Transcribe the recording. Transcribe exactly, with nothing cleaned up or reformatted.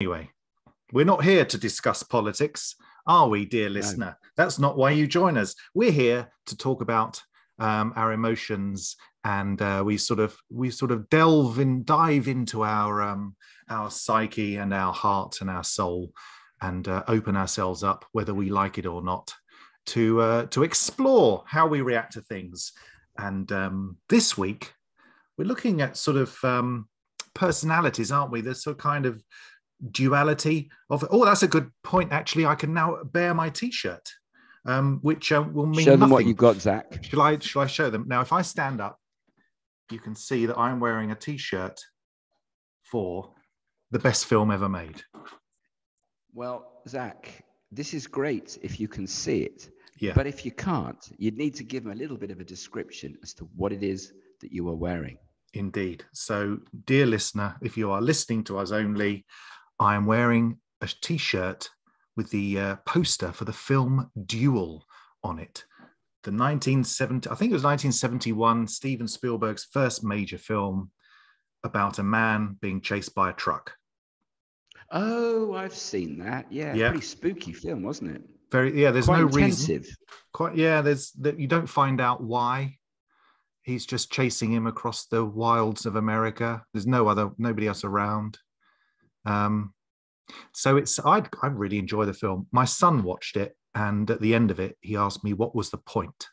Anyway, we're not here to discuss politics, are we, dear listener? No. That's not why you join us. We're here to talk about um, our emotions, and uh, we sort of we sort of delve in, dive into our um, our psyche and our heart and our soul, and uh, open ourselves up, whether we like it or not, to uh, to explore how we react to things. And um, this week, we're looking at sort of um, personalities, aren't we? There's sort of kind of duality of, oh, that's a good point, actually. I can now bear my T-shirt, um, which uh, will mean show them nothing. What you've got, Zach. Shall I, shall I show them? Now, if I stand up, you can see that I'm wearing a T-shirt for the best film ever made. Well, Zach, this is great if you can see it. Yeah. But if you can't, you'd need to give them a little bit of a description as to what it is that you are wearing. Indeed. So, dear listener, if you are listening to us only, I am wearing a T-shirt with the uh, poster for the film Duel on it. The nineteen seventy, I think it was nineteen seventy-one, Steven Spielberg's first major film about a man being chased by a truck. Oh, I've seen that. Yeah, yeah. Pretty spooky film, wasn't it? Very, yeah, there's quite no intensive. Reason. Quite, yeah, there's that you don't find out why. He's just chasing him across the wilds of America. There's no other, nobody else around. Um, so it's, I I really enjoy the film. My son watched it, and at the end of it, he asked me, what was the point?